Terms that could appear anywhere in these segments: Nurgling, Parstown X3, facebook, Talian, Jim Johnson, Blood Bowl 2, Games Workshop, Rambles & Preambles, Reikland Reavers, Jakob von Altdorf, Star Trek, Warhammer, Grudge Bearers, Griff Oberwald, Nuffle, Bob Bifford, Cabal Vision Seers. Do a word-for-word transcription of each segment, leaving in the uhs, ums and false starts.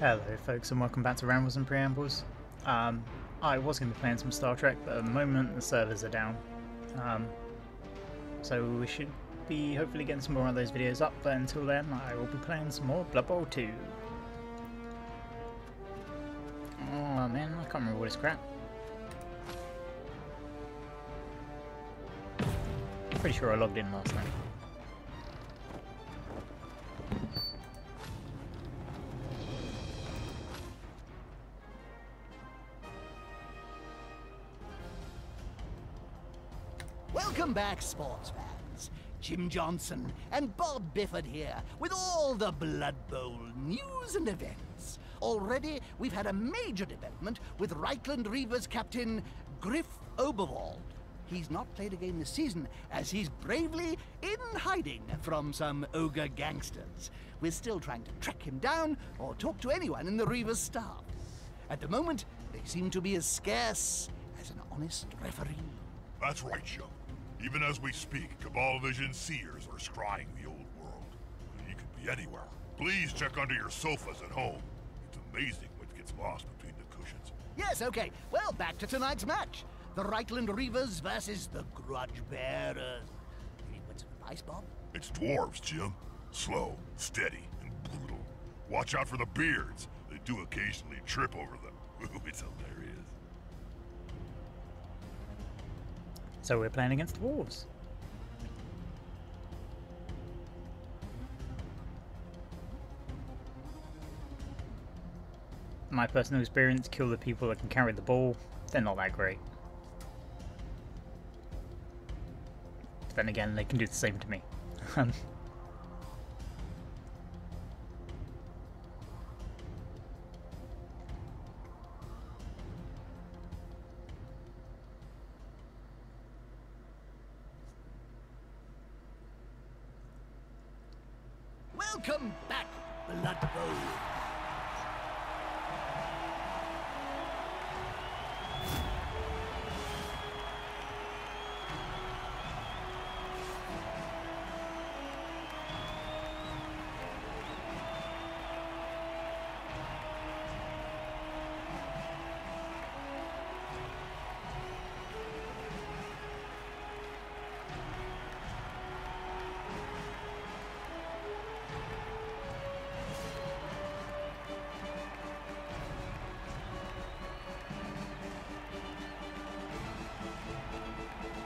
Hello folks, and welcome back to Rambles and Preambles. Um, I was going to be playing some Star Trek, but at the moment the servers are down. Um, so we should be hopefully getting some more of those videos up, but until then I will be playing some more Blood Bowl two. Oh man, I can't remember all this crap. Pretty sure I logged in last night. Welcome back, sports fans. Jim Johnson and Bob Bifford here with all the Blood Bowl news and events. Already, we've had a major development with Reikland Reavers captain Griff Oberwald. He's not played a game this season as he's bravely in hiding from some ogre gangsters. We're still trying to track him down or talk to anyone in the Reavers staff. At the moment, they seem to be as scarce as an honest referee. That's right, Joe. Even as we speak, Cabal Vision Seers are scrying the old world. You could be anywhere. Please check under your sofas at home. It's amazing what gets lost between the cushions. Yes, okay. Well, back to tonight's match. The Reikland Reavers versus the Grudge Bearers. Any words of advice, Bob? It's dwarves, Jim. Slow, steady, and brutal. Watch out for the beards. They do occasionally trip over them. It's hilarious. So we're playing against the dwarves. My personal experience, kill the people that can carry the ball. They're not that great. But then again, they can do the same to me. Welcome back, Blood Bowl.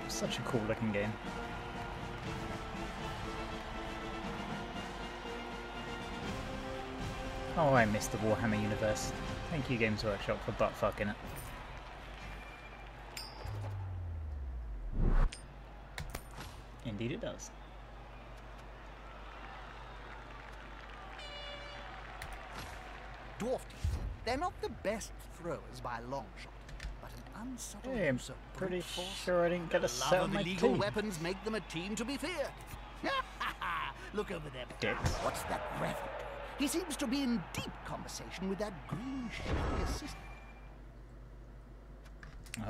Such a cool looking game. Oh, I miss the Warhammer universe. Thank you, Games Workshop, for butt fucking it. Indeed it does. Dwarf teeth. They're not the best throwers by a long shot. Hey, I'm pretty sure I didn't get a set on my team. Illegal weapons make them a team to be feared. Look over there, dicks. What's that graphic? He seems to be in deep conversation with that green shiny assistant.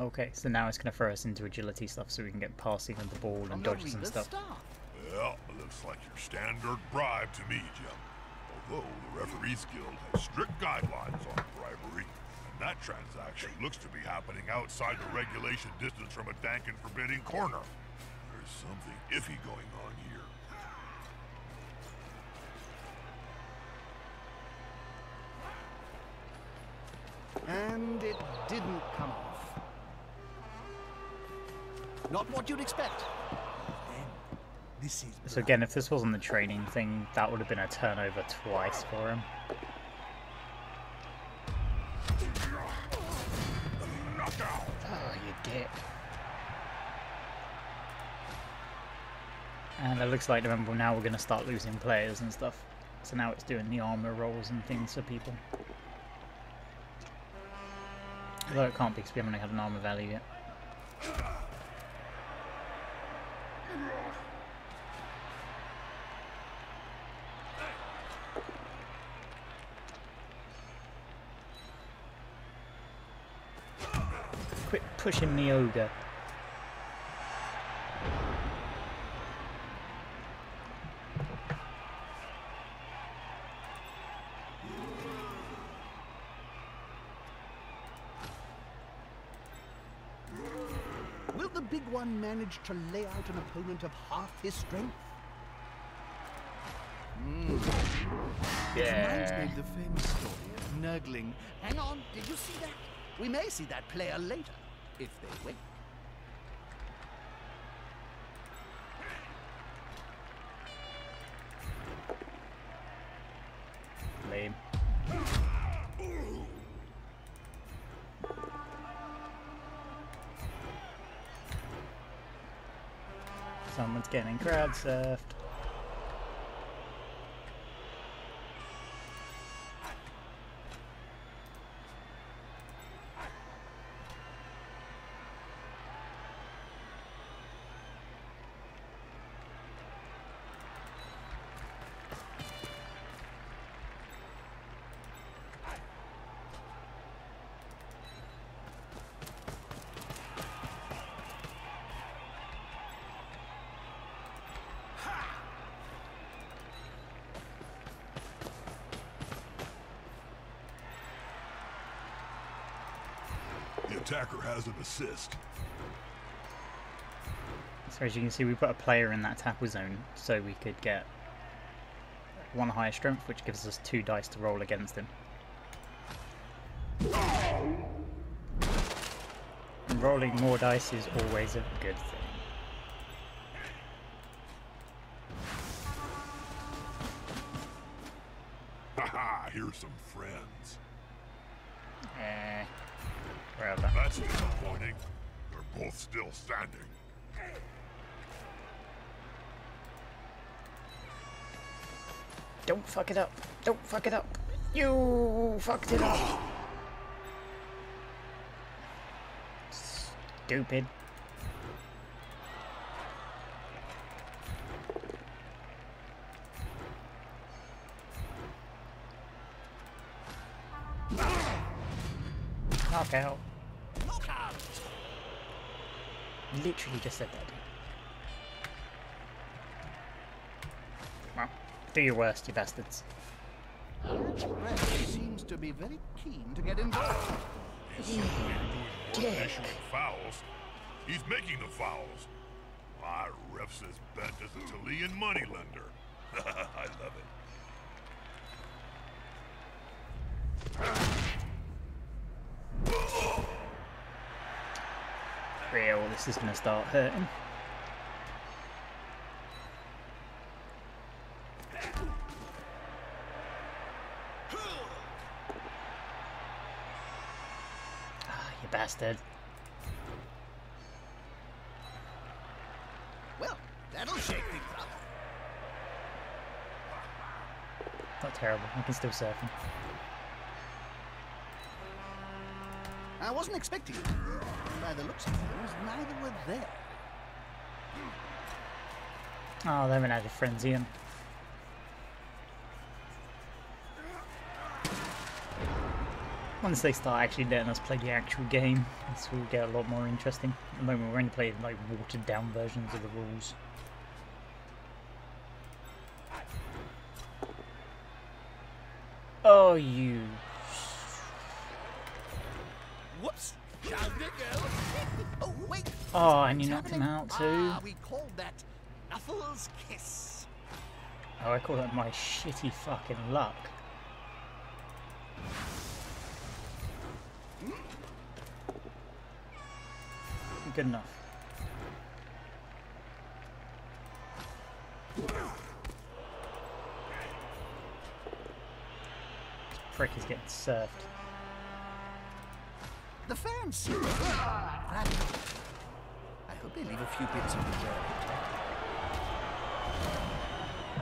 Okay, so now it's going to throw us into agility stuff so we can get passing on the ball and From dodges and stuff. Staff. Well, looks like your standard bribe to me, Jim. Although the Referees Guild has strict guidelines on bribery. That transaction looks to be happening outside the regulation distance from a dank and forbidding corner. There's something iffy going on here. And it didn't come off. Not what you'd expect. Then, this is so again, if this wasn't the training thing, that would have been a turnover twice for him. And it looks like, remember, now we're going to start losing players and stuff. So now it's doing the armor rolls and things for people. Although it can't be because we haven't had an armor value yet. Quit pushing the ogre. big one managed to lay out an opponent of half his strength. Mm. Yeah. It reminds me of the famous story of Nurgling. Hang on, did you see that? We may see that player later, if they wait. Lame. Someone's getting crowd surfed. Attacker has an assist. So as you can see, we put a player in that tackle zone so we could get one higher strength, which gives us two dice to roll against him. And rolling more dice is always a good thing. Haha, here's some friends. Eh. Rather. That's disappointing. They're both still standing. Don't fuck it up. Don't fuck it up. You fucked it up. Stupid. Out. Look out. Literally just said that. Well, do your worst, you bastards. Seems to be very keen to get involved. He's fouls. He's making the fouls. My ref says bet is a Talian moneylender. I love it. Real, this is going to start hurting. Ah, you bastard. Well, that'll shake things up. Not terrible, I can still surf him. I wasn't expecting it. By the looks of things, neither were there. Oh, they went out of frenzy in. Once they start actually letting us play the actual game, this will get a lot more interesting. At the moment, we're only playing like watered down versions of the rules. Oh, you. Whoops! Oh wait! Oh, and you knocked him out too. Ah, we called that Nuffle's kiss. Oh, I call that my shitty fucking luck. Good enough. This prick is getting surfed. The fans! I hope they leave a few bits of the dirt.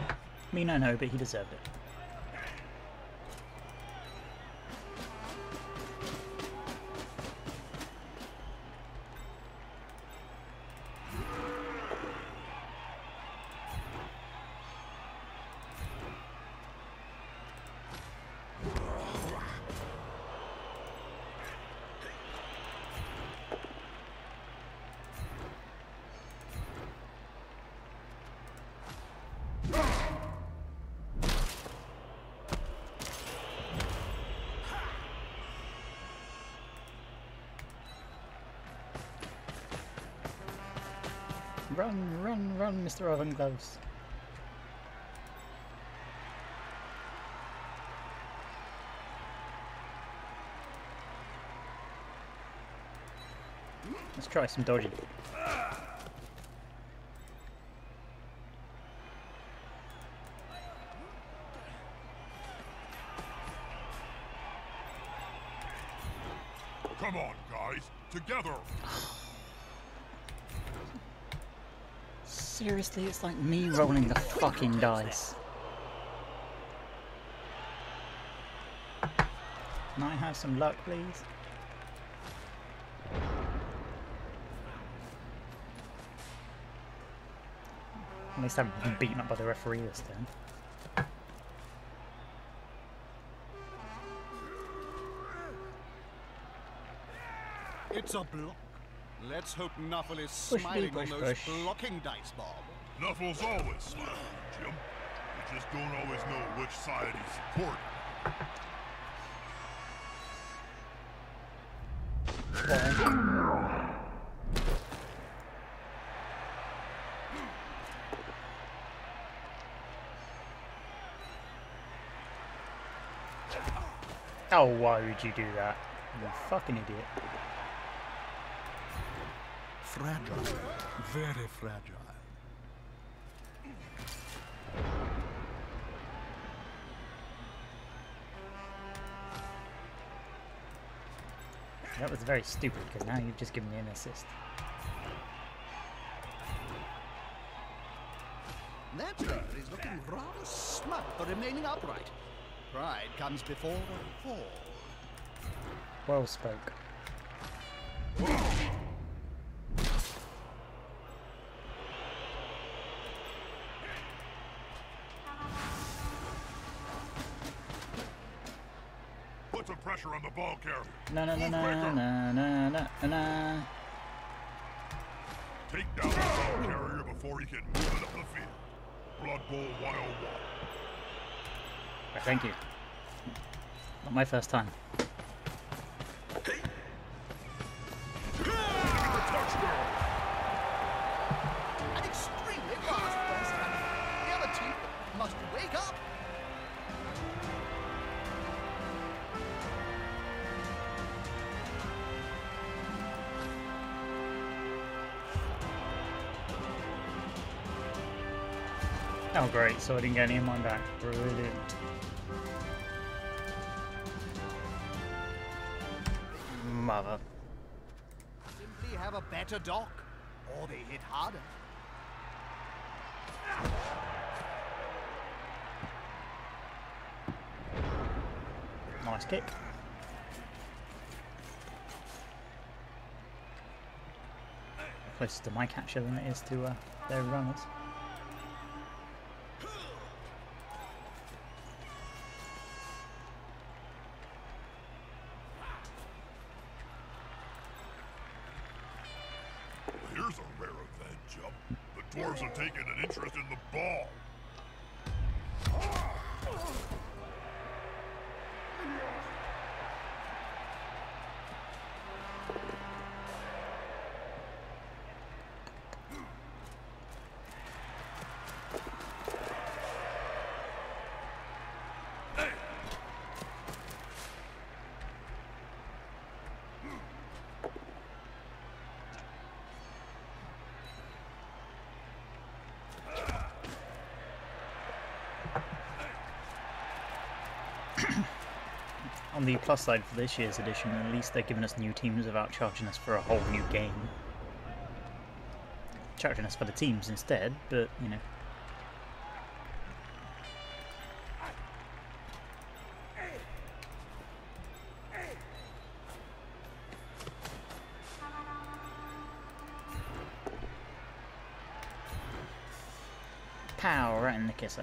I mean, I know, but he deserved it. Run, run, run, Mister Ovengloves. Let's try some dodgy. Come on, guys, together. Seriously, it's like me rolling the fucking dice. Can I have some luck, please? At least I haven't been beaten up by the referee this time. It's a block. Let's hope Nuffle is smiling push, push, on those push. blocking dice, Bob. Nuffle's always smiling, Jim. You just don't always know which side he's supporting. Oh, why would you do that? You fucking idiot. Fragile. Very fragile. That was very stupid, because now you've just given me an assist. That player is looking rather smart for remaining upright. Pride comes before the fall. Well spoke. Put some pressure on the ball carrier. No, no, no, no, no, no, no, no. Take down the ball carrier before he can move it up the field. Blood Bowl one oh one. Thank you. Not my first time. An extremely fast first time. The other team must wake up. Oh great, so I didn't get any of mine back. Brilliant. Mother. Simply have a better dock, or they hit harder. Nice kick. Closer to my capture than it is to uh, their runners. On the plus side for this year's edition, at least they're giving us new teams without charging us for a whole new game. Charging us for the teams instead, but, you know. Pow, right in the kisser.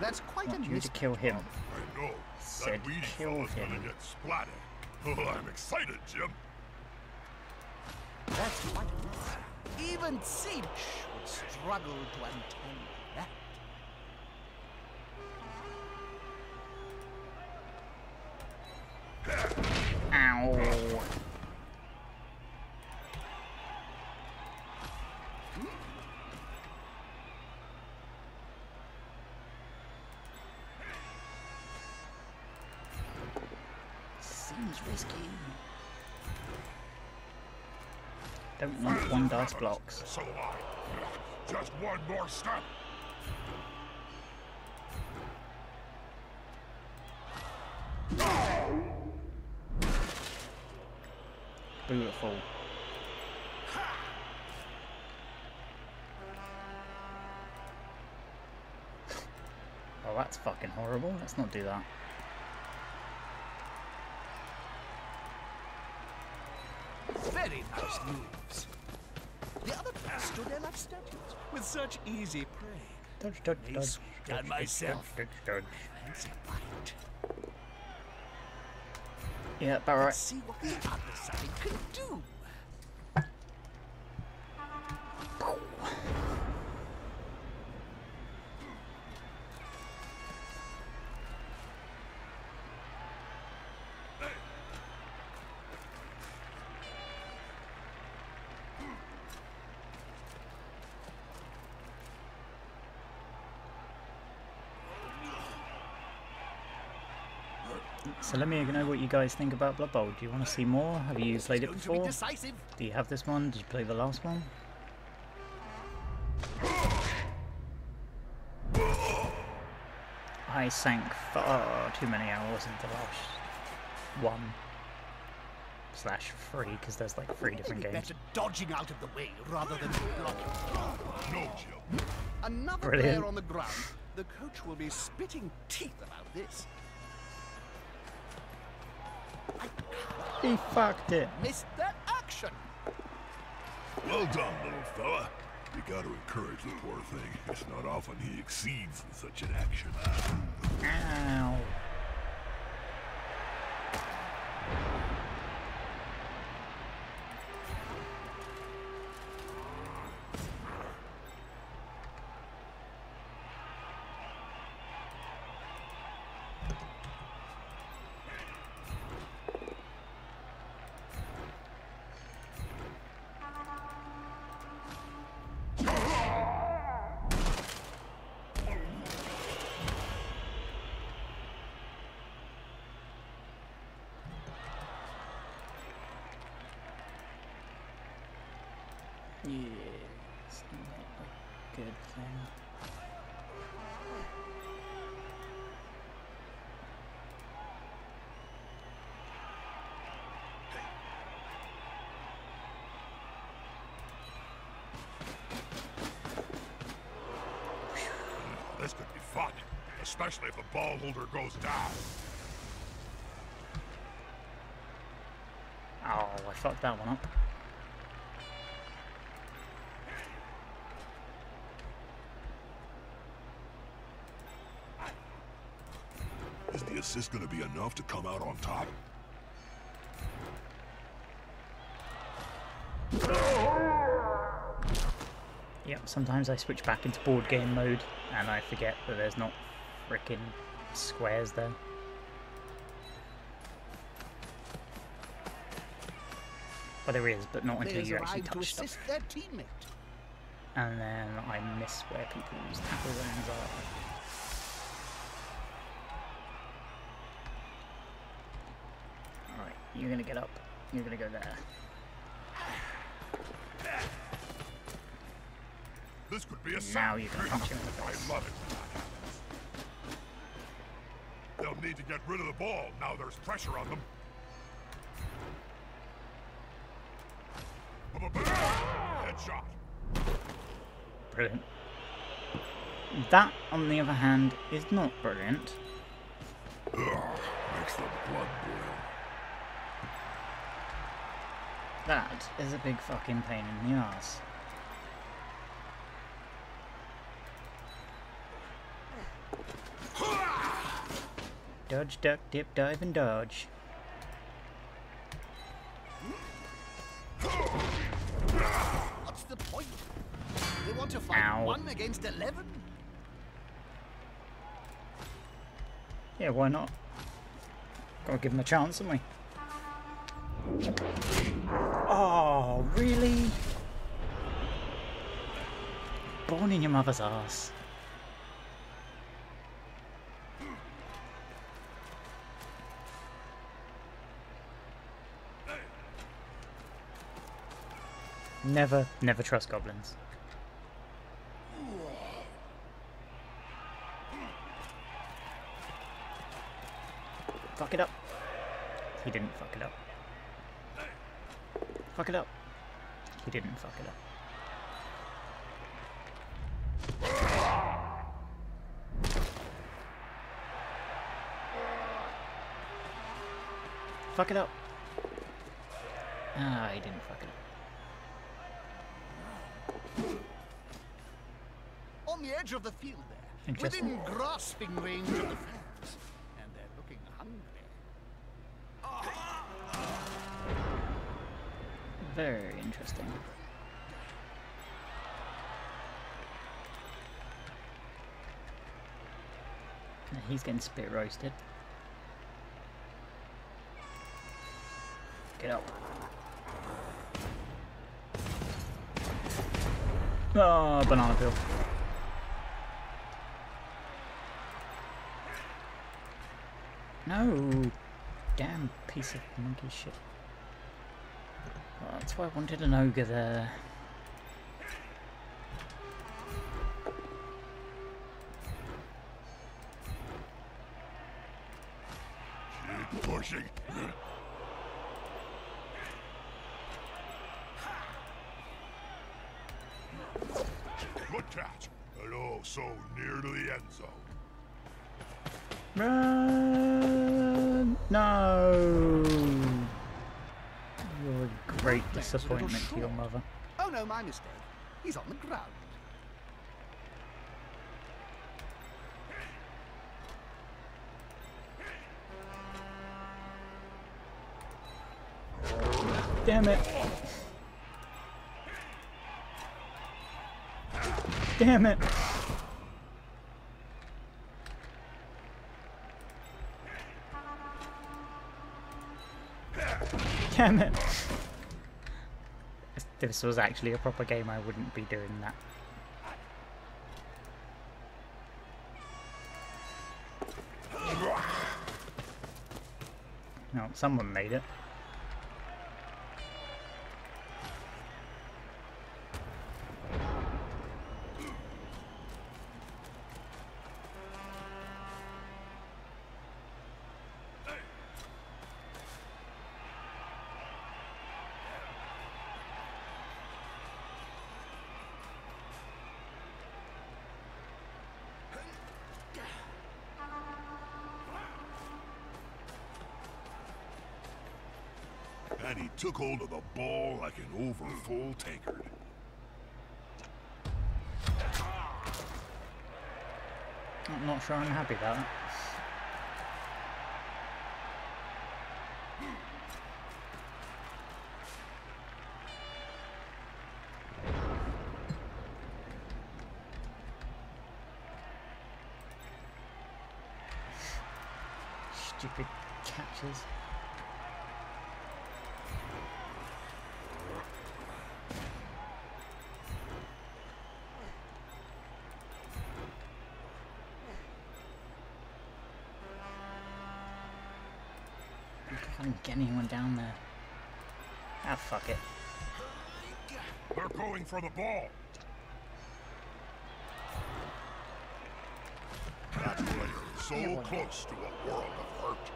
That's quite a mistake. You to kill him. I know. Said that kill him. Gonna get splatted. I'm excited, Jim. That's what it is. Even Siege would struggle to untangle that. Ow. Seems risky. Don't want one dice blocks. So do I. Just one more step. Beautiful. Oh, that's fucking horrible. Let's not do that. Very nice moves. The other pair stood there like statues with such easy prey. Dodge, dodge, dodge. Nice done myself. Dodge, dodge, dodge. Yeah, about right. Let's see what the other side can do. So let me know what you guys think about Blood Bowl. Do you want to see more? Have you played it before? Do you have this one? Did you play the last one? I sank far too many hours into the last one slash three because there's like three different games. Better dodging out of the way rather than blocking. Another player on the ground. The coach will be spitting teeth about this. He fucked it. Missed that action. Well done, little fella. You got to encourage the poor thing. It's not often he exceeds in such an action. Ow. This could be fun, especially if the ball holder goes down. Oh, I fucked that one up. Is the assist going to be enough to come out on top? Yep, sometimes I switch back into board game mode and I forget that there's not frickin' squares there. Well, there is, but not until you actually touch stuff. And then I miss where people's tackle zones are. You're gonna get up. You're gonna go there. This could be a now you can punch him in the face. I love it. They'll need to get rid of the ball now. There's pressure on them. Headshot. Brilliant. That, on the other hand, is not brilliant. Ugh, makes the blood boil. That is a big fucking pain in the ass. Dodge, duck, dip, dive, and dodge. to fight Ow. one against eleven? Yeah, why not? Gotta give them a chance, haven't we? Oh, really? Born in your mother's ass. Never, never trust goblins. Fuck it up. He didn't fuck it up. Fuck it up. He didn't fuck it up. Fuck it up. Ah, he didn't fuck it up. On the edge of the field there. Within grasping range of the fans. And they're looking hungry. Very interesting. He's getting spit roasted. Get up. Oh, banana peel. No. Damn piece of monkey shit. That's why I wanted an ogre there. Keep pushing. Good catch, and oh, so near to the end zone. Run! No. You're a great disappointment to your mother. Oh no, my mistake. He's on the ground. Damn it. Damn it. Damn it. If this was actually a proper game, I wouldn't be doing that. No, someone made it. And he took hold of the ball like an overfull tankard. I'm not sure I'm happy about that. Stupid catches. I can't get anyone down there. Ah, fuck it. They're going for the ball. That player is so yeah, close to a world of hurt.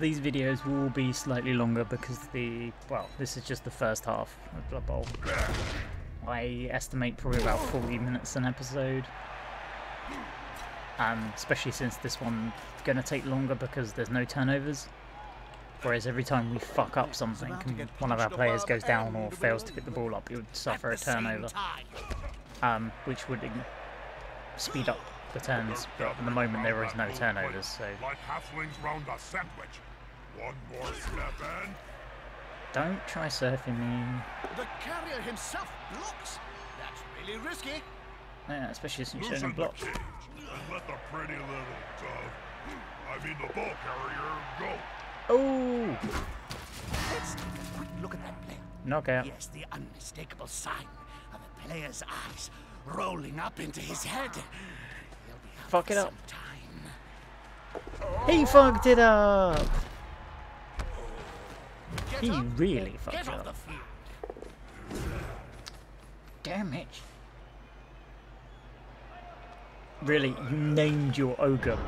These videos will be slightly longer because the, well, this is just the first half of Blood Bowl. I estimate probably about forty minutes an episode. Um, especially since this one's going to take longer because there's no turnovers. whereas every time we fuck up something, one of our players goes down or fails to pick the ball up, you would suffer a turnover, um, which would speed up the turns, but at the moment there is no turnovers, so... Don't try surfing me. The carrier himself blocks. That's really risky. Yeah, especially since you're showing blocks. Let the pretty little dove, I mean the ball carrier, go. Oh! Let's take a quick look at that play. Knockout. Yes, the unmistakable sign of a player's eyes rolling up into his head. He'll be out. Fuck it up. Sometime. He fucked it up. He really fucked up. Damn it. Really, you named your ogre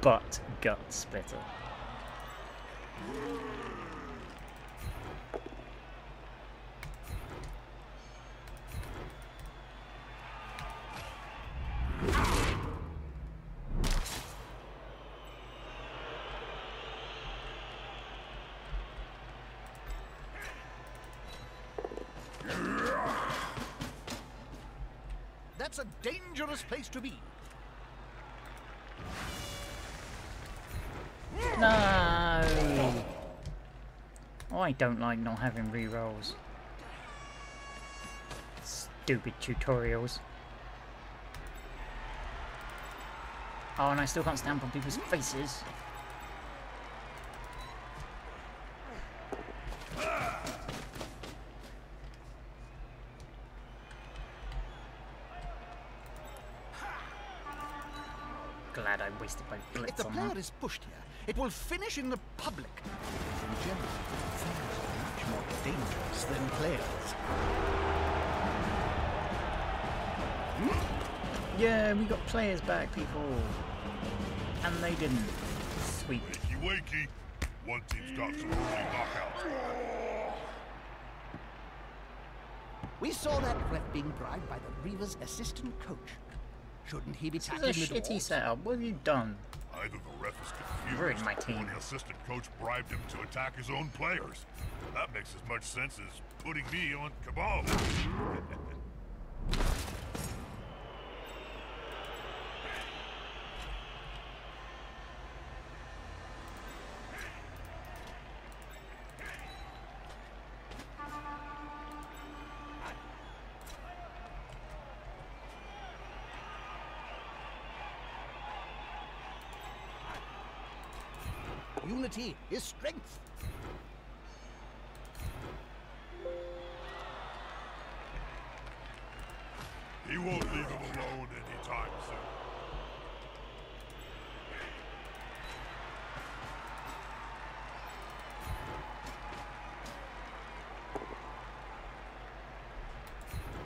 Butt Gut Splitter. That's a dangerous place to be. No! I don't like not having rerolls. Stupid tutorials. Oh, and I still can't stamp on people's faces. Glad I wasted my blitz. If the player is pushed here, it will finish in the public. In general, fans are much more dangerous than players. Yeah, we got players back, people. And they didn't. Sweet. Wakey wakey. One team's got some early knockouts. We saw that ref being bribed by the Reavers' assistant coach. Shouldn't he be tackling the shitty doors? Setup. What have you done? Either the ref is confused, ruined my team, or the assistant coach bribed him to attack his own players. That makes as much sense as putting me on Cabal. Unity is strength. He won't leave him alone anytime soon.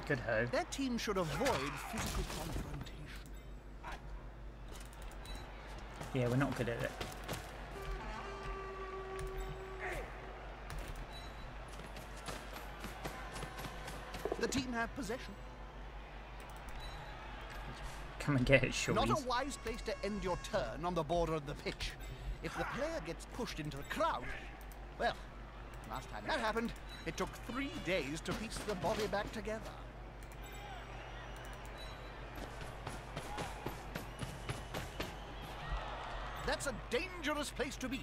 Good hope. That team should avoid physical confrontation. Yeah, we're not good at it. Team have possession. Come and get it, shorties. Not a wise place to end your turn on the border of the pitch. If the player gets pushed into a crowd, well, last time that happened, it took three days to piece the body back together. That's a dangerous place to be.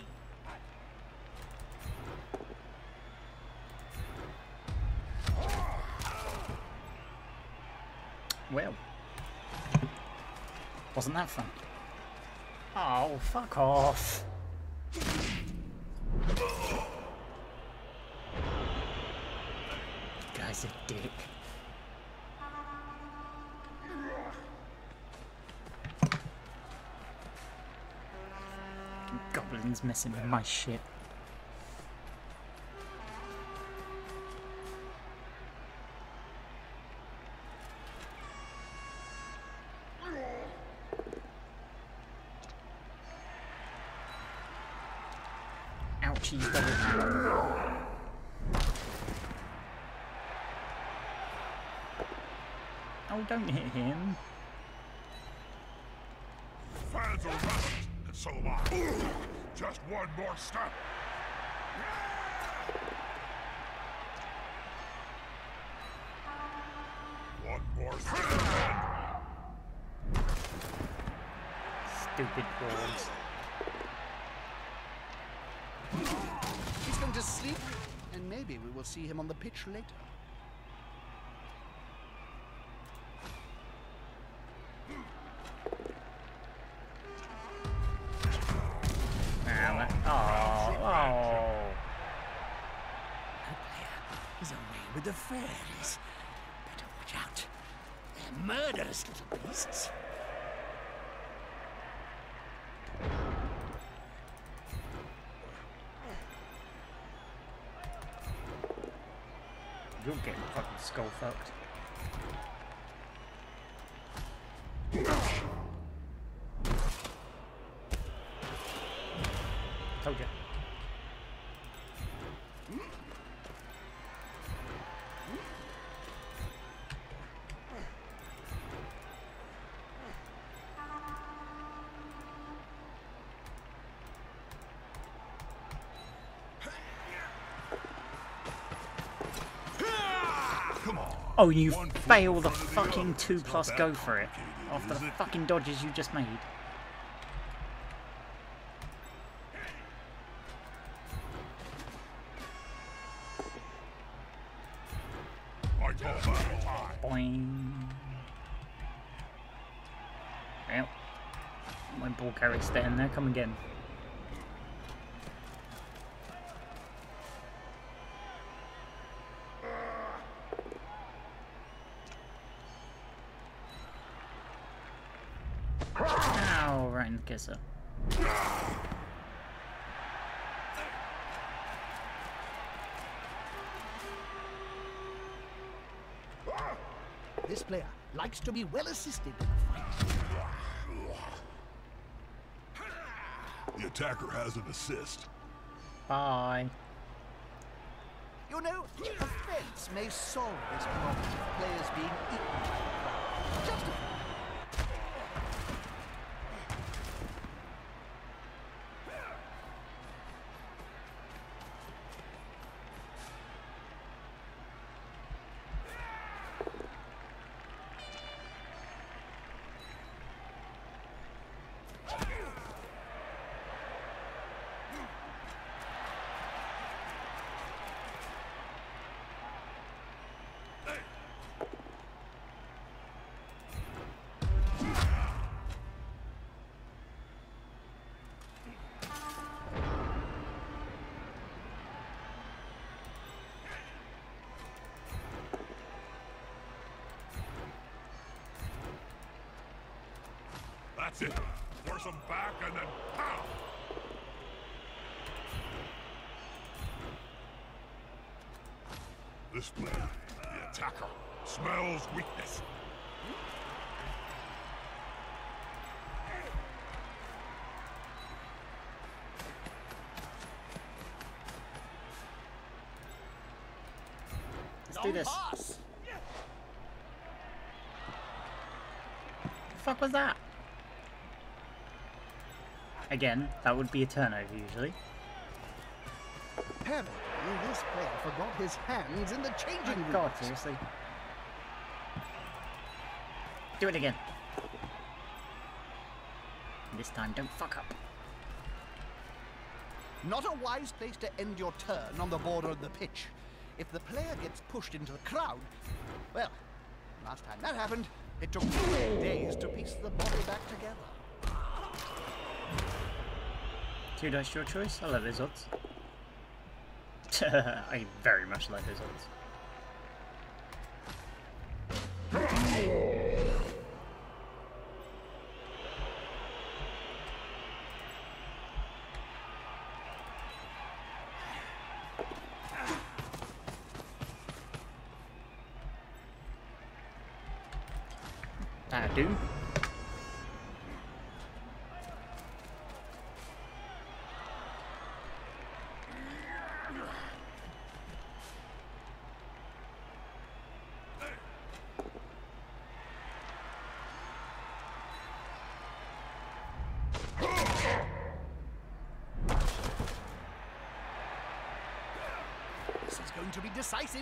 Well, wasn't that fun? Oh, fuck off. That guy's a dick. Goblins messing with my shit. Oh, don't hit him. Fans are right, and so am I. Just one more step. One more stupid bones. He's going to sleep, and maybe we will see him on the pitch later. Fairies. Better watch out. They're murderous little beasts. You're getting fucking skull fucked. Told you. Oh, you failed a fucking two plus go for it after the fucking dodges you just made. Boing. Well, my ball carrier's standing there. Come again. Kisser. This player likes to be well assisted in a fight. The attacker has an assist. Bye. You know, offense may solve this problem of players being equal. Justify. That's it. Force them back and then pow! This player, the attacker, smells weakness. Let's do this. The fuck was that? Again, that would be a turnover usually. Apparently, this player forgot his hands in the changing room. Oh God, seriously. Do it again. This time, don't fuck up. Not a wise place to end your turn on the border of the pitch. If the player gets pushed into the crowd, well, last time that happened, it took two days to piece the body back together. Two dice, your choice. I love his odds. I very much like his odds. I do. This is going to be decisive.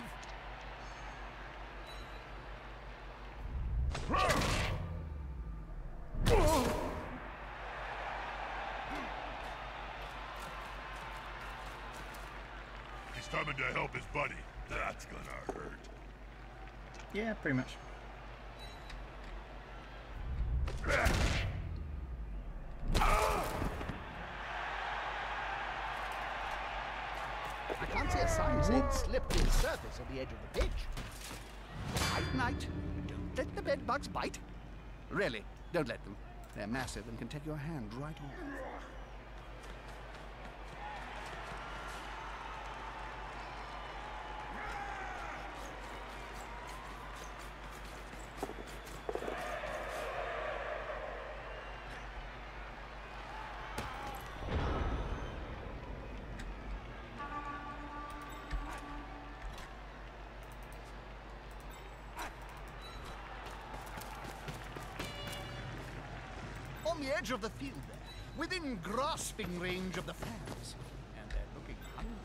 He's coming to help his buddy. That's gonna hurt. Yeah, pretty much. I can't see a sign saying slip to the surface of the edge of the pitch. Night, night. Don't let the bed bugs bite. Really, don't let them. They're massive and can take your hand right off. The edge of the field there, within grasping range of the fans, and they're looking hungry.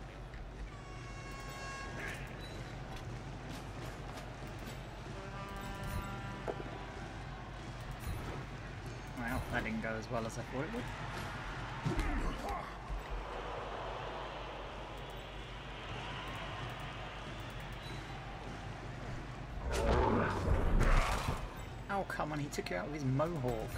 Well, that didn't go as well as I thought it would. Oh, come on, he took you out with his mohawk.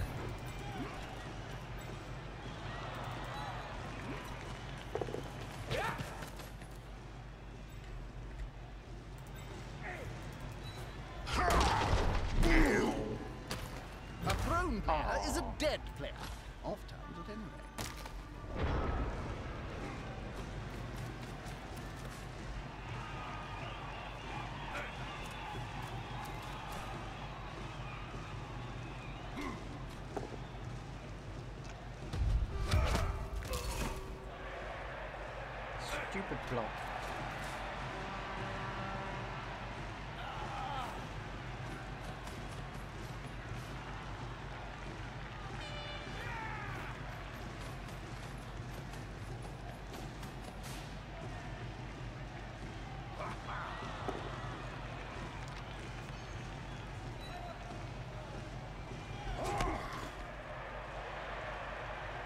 Stupid block.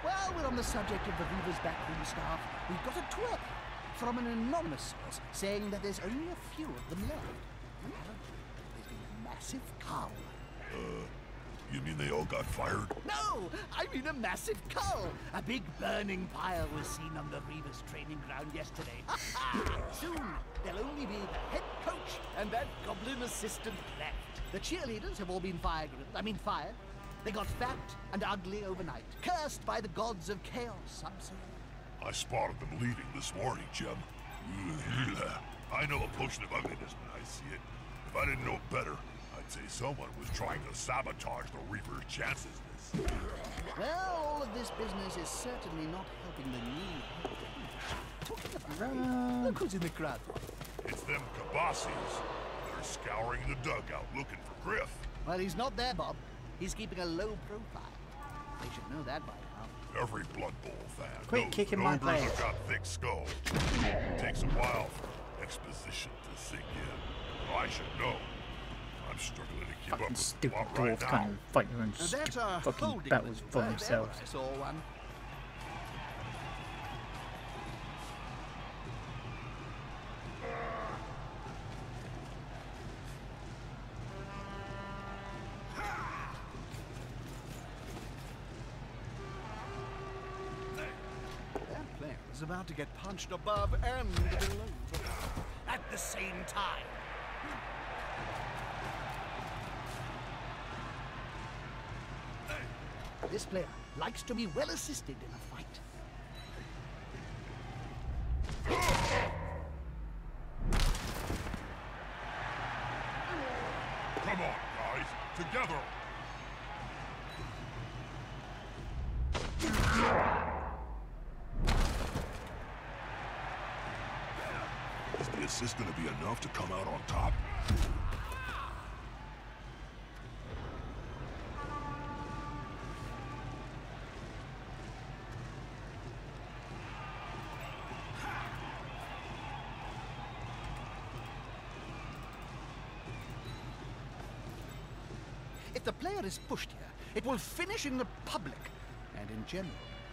Well, we're on the subject of the Reavers' backroom staff. We've got a twerp from an anonymous source saying that there's only a few of them left. Apparently, there's been a massive cull. Uh, you mean they all got fired? No, I mean a massive cull. A big burning pile was seen on the Reavers' training ground yesterday. Soon, there'll only be the head coach and that goblin assistant left. The cheerleaders have all been fired. I mean fired. They got fat and ugly overnight, cursed by the gods of chaos, some say. I spotted them leaving this morning, Jim. I know a potion of ugliness when I see it. If I didn't know better, I'd say someone was trying to sabotage the Reaver's chances this. Well, all of this business is certainly not helping the new. Talking about look who's in the crowd. It's them Cabassis. They're scouring the dugout looking for Griff. Well, he's not there, Bob. He's keeping a low profile. They should know that by now. Every Blood Bowl fan Quit knows kicking my players have got thick skulls. It takes a while for exposition to sink in. Well, I should know. I'm struggling to keep fucking up stupid with the right now. Can't fight their own stupid fucking battles for themselves. I saw one. About to get punched above and below at the same time. This player likes to be well assisted in a fight. Come on, guys, together. Is this going to be enough to come out on top? If the player is pushed here, it will finish in the public. And in general,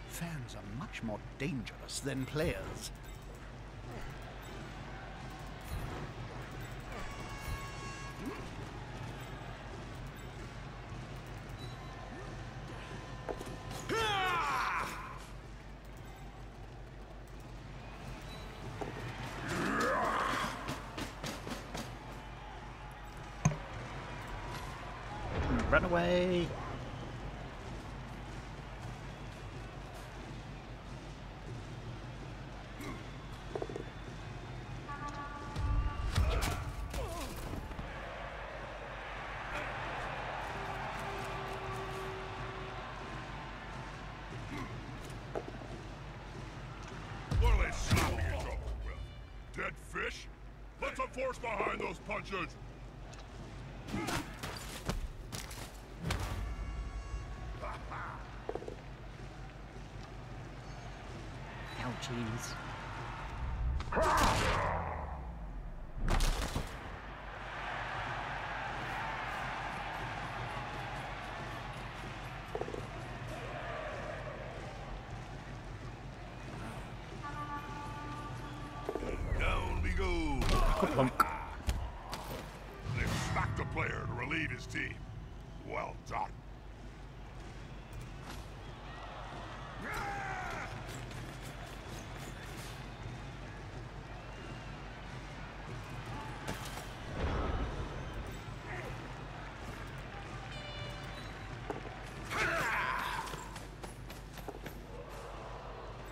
fans are much more dangerous than players. Run away. Well, it's sloppy trouble, Will. Dead fish? Put some force behind those punches. Jeez. Down we go. They smacked the player to relieve his team. Well done.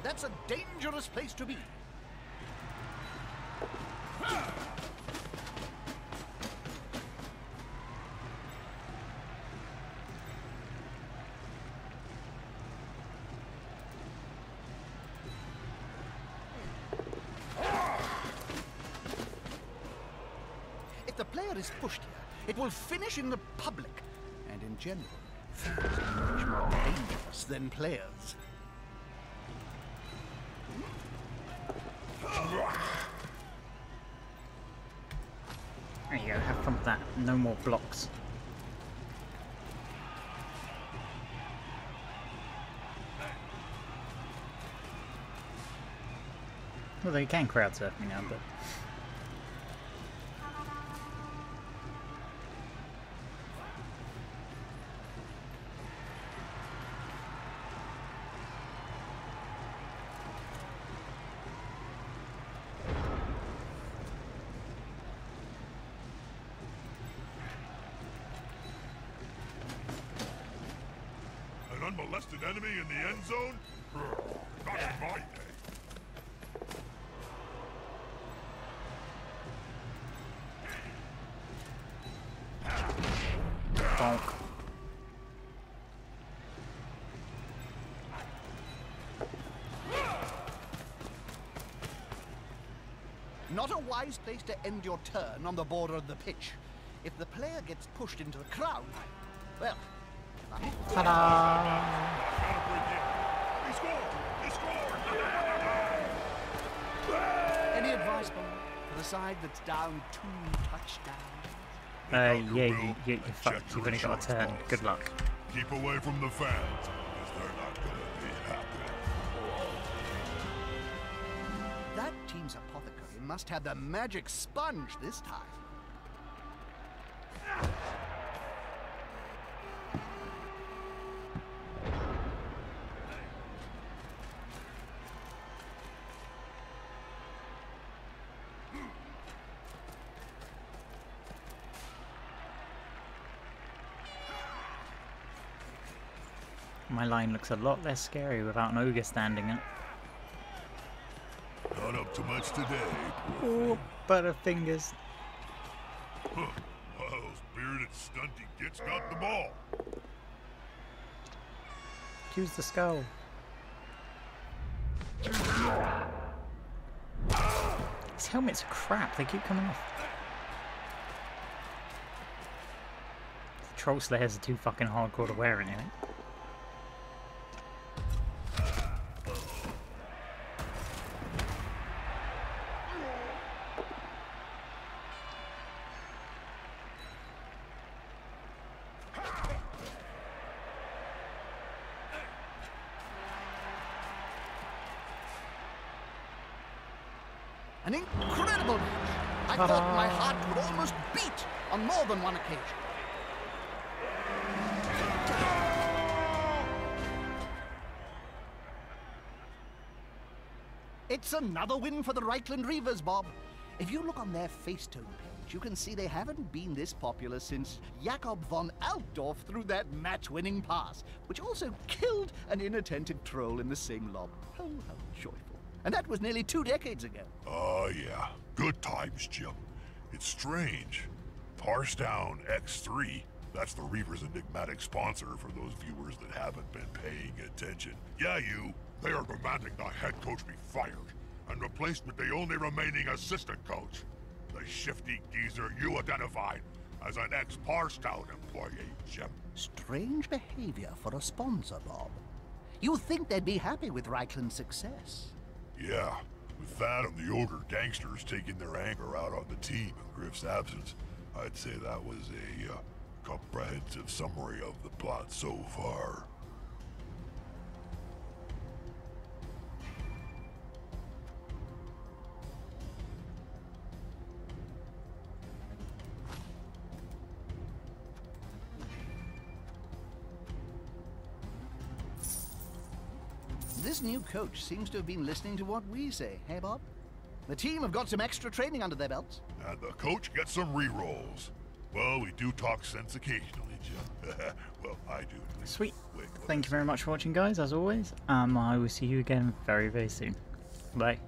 That's a dangerous place to be. If the player is pushed here, it will finish in the public. And in general, fans are much more dangerous than players. There you go, have fun with that. No more blocks. Although you can crowd surf me now, but... Unmolested enemy in the end zone? Not in my day. Bonk. Not a wise place to end your turn on the border of the pitch. If the player gets pushed into the crowd, well... Ta-da! He scored! He scored! Any advice, Bob, for the side that's down two touchdowns? Uh, yeah, you, you, you fucked. You've only got a turn. Good luck. Keep away from the fans, because they're not going to be happy. That team's apothecary must have the magic sponge this time. My line looks a lot less scary without an ogre standing it. Not up to much today. Oh, butterfingers. Huh. Well, those bearded stunty gits got the ball. Choose the skull. His helmet's crap. They keep coming off. The troll slayers are too fucking hardcore to wear in it. An incredible match. I thought my heart would almost beat on more than one occasion. It's another win for the Reikland Reavers, Bob. If you look on their Facetone page, you can see they haven't been this popular since Jakob von Altdorf threw that match-winning pass, which also killed an inattentive troll in the same lob. Ho, ho, joyful. And that was nearly two decades ago. Oh, uh, yeah. Good times, Jim. It's strange. Parstown X three, that's the Reavers' enigmatic sponsor for those viewers that haven't been paying attention. Yeah, you. They are demanding the head coach be fired and replaced with the only remaining assistant coach, the shifty geezer you identified as an ex-Parstown employee, Jim. Strange behavior for a sponsor, Bob. You'd think they'd be happy with Reikland's success. Yeah, with that and the ogre gangsters taking their anger out on the team in Griff's absence, I'd say that was a uh, comprehensive summary of the plot so far. This new coach seems to have been listening to what we say, hey, Bob? The team have got some extra training under their belts. And the coach gets some re-rolls. Well, we do talk sense occasionally, Jim. Well, I do. Sweet. Wait, Thank you very much for watching, guys, as always. Um, I will see you again very, very soon. Bye.